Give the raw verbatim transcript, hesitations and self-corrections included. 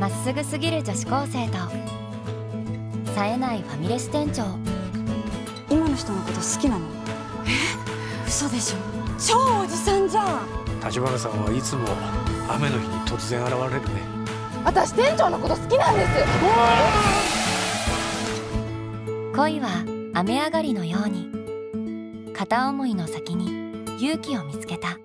まっすぐすぎる女子高生と冴えないファミレス店長。今の人のこと好きなの？え、嘘でしょ、超おじさんじゃん。立花さんはいつも雨の日に突然現れるね。私店長のこと好きなんです。恋は雨上がりのように、片思いの先に勇気を見つけた。